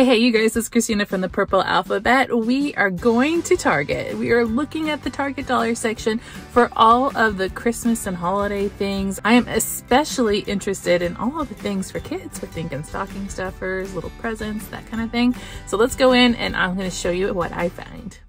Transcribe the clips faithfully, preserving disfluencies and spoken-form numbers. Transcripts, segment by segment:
Hey, hey, you guys, it's Christina from The Purple Alphabet. We are going to Target. We are looking at the Target dollar section for all of the Christmas and holiday things. I am especially interested in all of the things for kids. We're thinking stocking stuffers, little presents, that kind of thing. So let's go in and I'm going to show you what I find.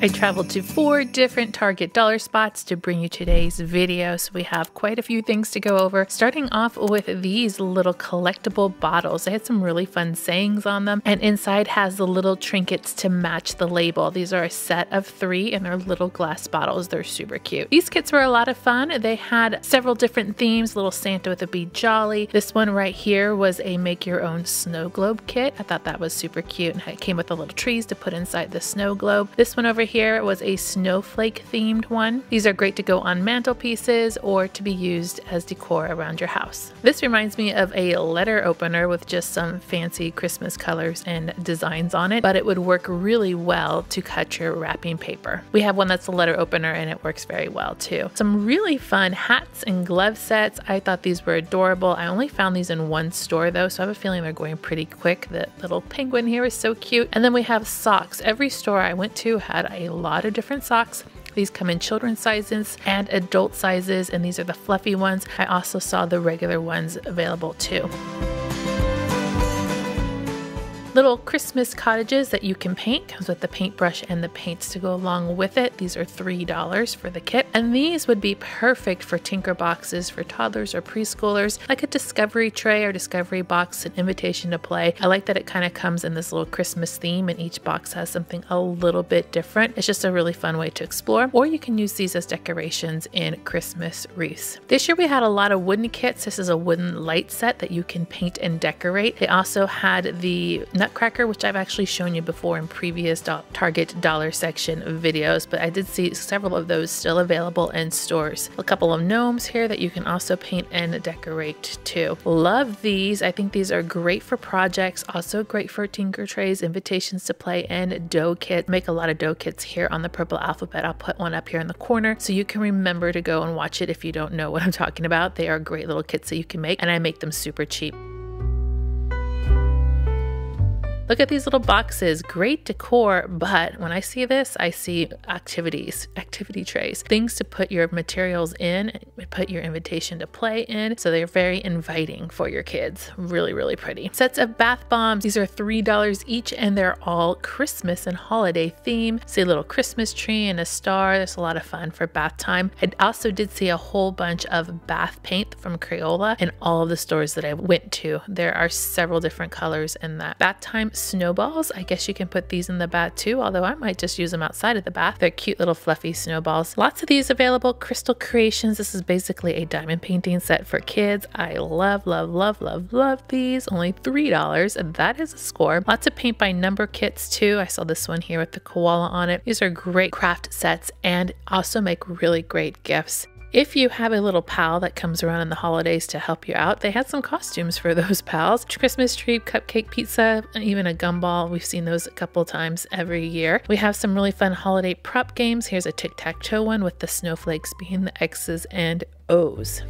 I traveled to four different Target dollar spots to bring you today's video, so we have quite a few things to go over. Starting off with these little collectible bottles. They had some really fun sayings on them, and inside has the little trinkets to match the label. These are a set of three, and they're little glass bottles. They're super cute. These kits were a lot of fun. They had several different themes, little Santa with a Be Jolly. This one right here was a make your own snow globe kit. I thought that was super cute, and it came with the little trees to put inside the snow globe. This one over here Here was a snowflake themed one. These are great to go on mantelpieces or to be used as decor around your house. This reminds me of a letter opener with just some fancy Christmas colors and designs on it, but it would work really well to cut your wrapping paper. We have one that's a letter opener and it works very well too. Some really fun hats and glove sets. I thought these were adorable. I only found these in one store though, so I have a feeling they're going pretty quick. The little penguin here is so cute. And then we have socks. Every store I went to had a a lot of different socks. These come in children's sizes and adult sizes, and these are the fluffy ones. I also saw the regular ones available too. Little Christmas cottages that you can paint. Comes with the paintbrush and the paints to go along with it. These are three dollars for the kit. And these would be perfect for tinker boxes for toddlers or preschoolers, like a discovery tray or discovery box, an invitation to play. I like that it kind of comes in this little Christmas theme and each box has something a little bit different. It's just a really fun way to explore. Or you can use these as decorations in Christmas wreaths. This year we had a lot of wooden kits. This is a wooden light set that you can paint and decorate. They also had the nut Nutcracker, which I've actually shown you before in previous do Target dollar section videos, but I did see several of those still available in stores. A couple of gnomes here that you can also paint and decorate too. Love these. I think these are great for projects, also great for tinker trays, invitations to play, and dough kit. Make a lot of dough kits here on The Purple Alphabet. I'll put one up here in the corner so you can remember to go and watch it if you don't know what I'm talking about. They are great little kits that you can make, and I make them super cheap. Look at these little boxes, great decor, but when I see this, I see activities, activity trays, things to put your materials in, put your invitation to play in, so they're very inviting for your kids. Really, really pretty. Sets of bath bombs, these are three dollars each and they're all Christmas and holiday theme. See a little Christmas tree and a star. There's a lot of fun for bath time. I also did see a whole bunch of bath paint from Crayola in all of the stores that I went to. There are several different colors in that. Bath time snowballs. I guess you can put these in the bath too, although I might just use them outside of the bath. They're cute little fluffy snowballs. Lots of these available. Crystal Creations. This is basically a diamond painting set for kids. I love, love, love, love, love these. Only three dollars, and that is a score. Lots of paint by number kits too. I saw this one here with the koala on it. These are great craft sets and also make really great gifts. If you have a little pal that comes around in the holidays to help you out, they had some costumes for those pals. Christmas tree, cupcake, pizza, and even a gumball. We've seen those a couple times every year. We have some really fun holiday prop games. Here's a tic-tac-toe one with the snowflakes being the X's and O's.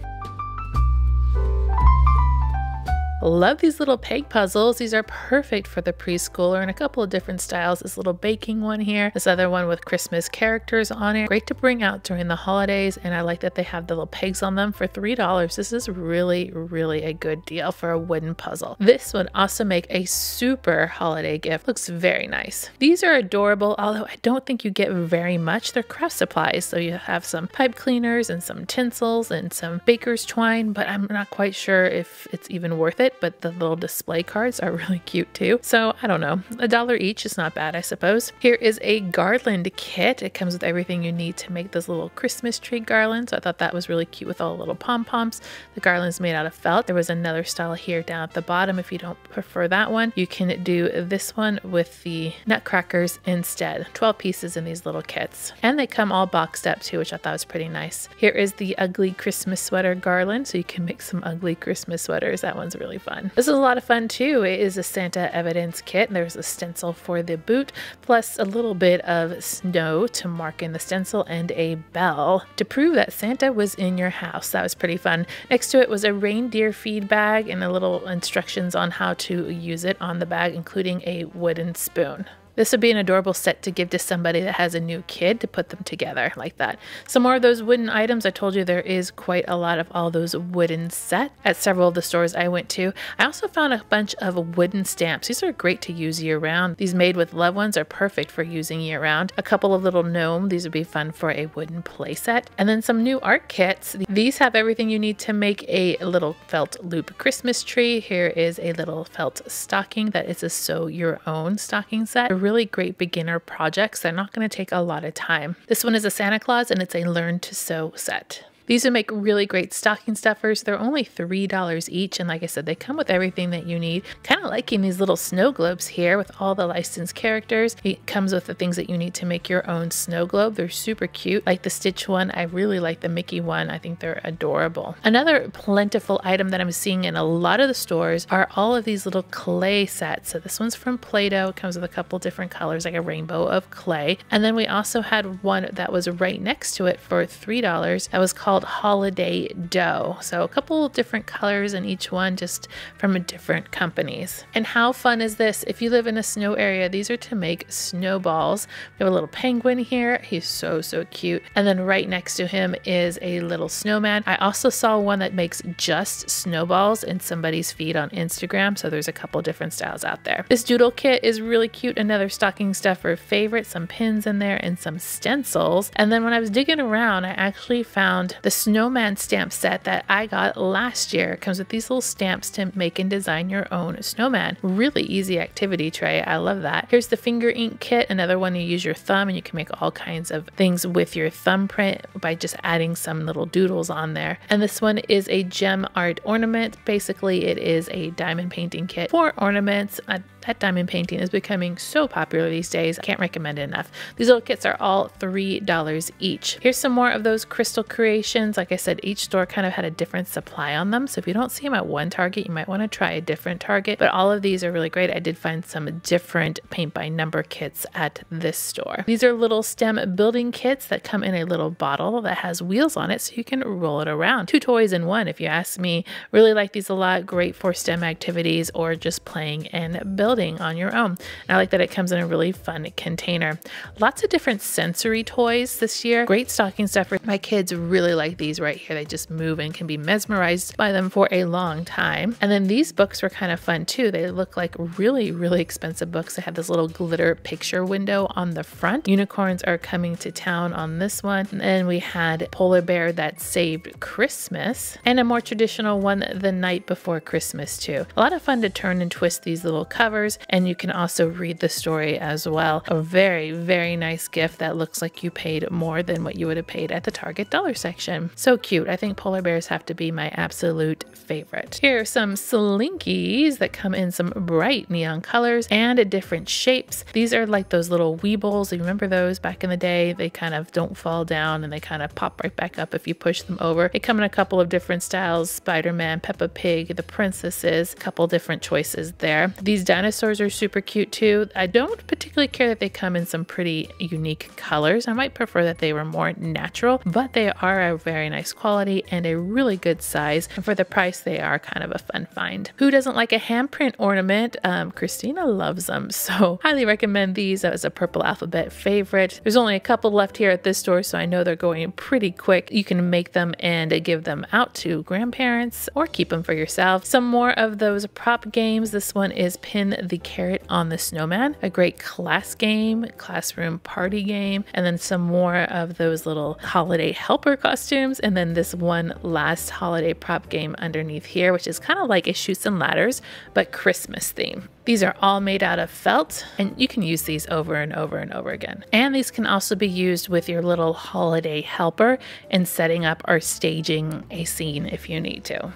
Love these little peg puzzles. These are perfect for the preschooler in a couple of different styles. This little baking one here, this other one with Christmas characters on it. Great to bring out during the holidays, and I like that they have the little pegs on them for three dollars. This is really, really a good deal for a wooden puzzle. This would also make a super holiday gift. Looks very nice. These are adorable, although I don't think you get very much. They're craft supplies, so you have some pipe cleaners and some tinsels and some baker's twine, but I'm not quite sure if it's even worth it. But the little display cards are really cute too. So I don't know, a dollar each is not bad, I suppose. Here is a garland kit. It comes with everything you need to make this little Christmas tree garland. So I thought that was really cute with all the little pom-poms. The garland's made out of felt. There was another style here down at the bottom. If you don't prefer that one, you can do this one with the nutcrackers instead. twelve pieces in these little kits. And they come all boxed up too, which I thought was pretty nice. Here is the ugly Christmas sweater garland. So you can make some ugly Christmas sweaters. That one's really really fun. This is a lot of fun too. It is a Santa evidence kit, and there's a stencil for the boot, plus a little bit of snow to mark in the stencil and a bell to prove that Santa was in your house. That was pretty fun. Next to it was a reindeer feed bag and a little instructions on how to use it on the bag, including a wooden spoon. This would be an adorable set to give to somebody that has a new kid, to put them together like that. Some more of those wooden items. I told you there is quite a lot of all those wooden sets at several of the stores I went to. I also found a bunch of wooden stamps. These are great to use year round. These made with loved ones are perfect for using year round. A couple of little gnome. These would be fun for a wooden play set. And then some new art kits. These have everything you need to make a little felt loop Christmas tree. Here is a little felt stocking that is a sew your own stocking set. Really great beginner projects. They're not going to take a lot of time. This one is a Santa Claus, and it's a learn to sew set. These would make really great stocking stuffers. They're only three dollars each, and like I said, they come with everything that you need. Kind of liking these little snow globes here with all the licensed characters. It comes with the things that you need to make your own snow globe. They're super cute. Like the Stitch one, I really like the Mickey one. I think they're adorable. Another plentiful item that I'm seeing in a lot of the stores are all of these little clay sets. So this one's from Play-Doh. It comes with a couple different colors, like a rainbow of clay. And then we also had one that was right next to it for three dollars. That was called Holiday Dough. So a couple different colors in each one, just from different companies. And how fun is this? If you live in a snow area, these are to make snowballs. We have a little penguin here. He's so, so cute. And then right next to him is a little snowman. I also saw one that makes just snowballs in somebody's feed on Instagram. So there's a couple different styles out there. This doodle kit is really cute. Another stocking stuffer favorite, some pins in there and some stencils. And then when I was digging around, I actually found the snowman stamp set that I got last year. It comes with these little stamps to make and design your own snowman. Really easy activity tray. I love that. Here's the finger ink kit, another one you use your thumb, and you can make all kinds of things with your thumbprint by just adding some little doodles on there. And this one is a gem art ornament. Basically, it is a diamond painting kit for ornaments. I That diamond painting is becoming so popular these days. I can't recommend it enough. These little kits are all three dollars each. Here's some more of those crystal creations. Like I said, each store kind of had a different supply on them. So if you don't see them at one Target, you might want to try a different Target. But all of these are really great. I did find some different paint by number kits at this store. These are little stem building kits that come in a little bottle that has wheels on it so you can roll it around. Two toys in one, if you ask me. Really like these a lot. Great for STEM activities or just playing and building on your own. And I like that it comes in a really fun container. Lots of different sensory toys this year. Great stocking stuffer. My kids really like these right here. They just move and can be mesmerized by them for a long time. And then these books were kind of fun too. They look like really, really expensive books. They have this little glitter picture window on the front. Unicorns Are Coming to Town on this one. And then we had Polar Bear That Saved Christmas, and a more traditional one, The Night Before Christmas too. A lot of fun to turn and twist these little covers. And you can also read the story as well. A very, very nice gift that looks like you paid more than what you would have paid at the Target dollar section. So cute. I think polar bears have to be my absolute favorite. Here are some slinkies that come in some bright neon colors and different shapes. These are like those little Weebles. You remember those back in the day? They kind of don't fall down and they kind of pop right back up if you push them over. They come in a couple of different styles. Spider-Man, Peppa Pig, the princesses, a couple different choices there. These dinosaurs are super cute too. I don't particularly care that they come in some pretty unique colors. I might prefer that they were more natural, but they are a very nice quality and a really good size. And for the price, they are kind of a fun find. Who doesn't like a handprint ornament? Um, Christina loves them, so highly recommend these. That was a Purple Alphabet favorite. There's only a couple left here at this store, so I know they're going pretty quick. You can make them and give them out to grandparents or keep them for yourself. Some more of those prop games. This one is Pin the Carrot on the Snowman, a great class game, classroom party game, and then some more of those little holiday helper costumes, and then this one last holiday prop game underneath here, which is kind of like a Chutes and Ladders, but Christmas theme. These are all made out of felt, and you can use these over and over and over again. And these can also be used with your little holiday helper in setting up or staging a scene if you need to.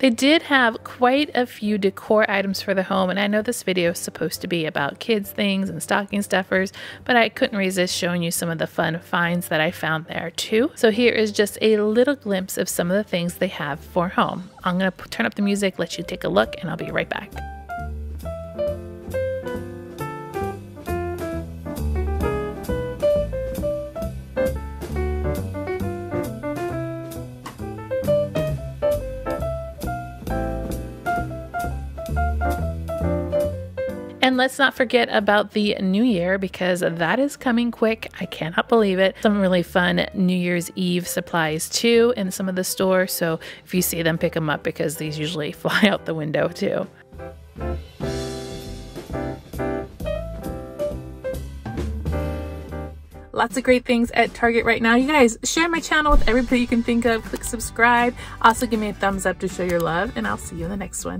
They did have quite a few decor items for the home, and I know this video is supposed to be about kids things and stocking stuffers, but I couldn't resist showing you some of the fun finds that I found there too. So here is just a little glimpse of some of the things they have for home. I'm gonna turn up the music, let you take a look, and I'll be right back. And let's not forget about the new year, because that is coming quick. I cannot believe it. Some really fun New Year's Eve supplies too in some of the store. So if you see them, pick them up, because these usually fly out the window too. Lots of great things at Target right now. You guys, share my channel with everybody you can think of. Click subscribe. Also give me a thumbs up to show your love, and I'll see you in the next one.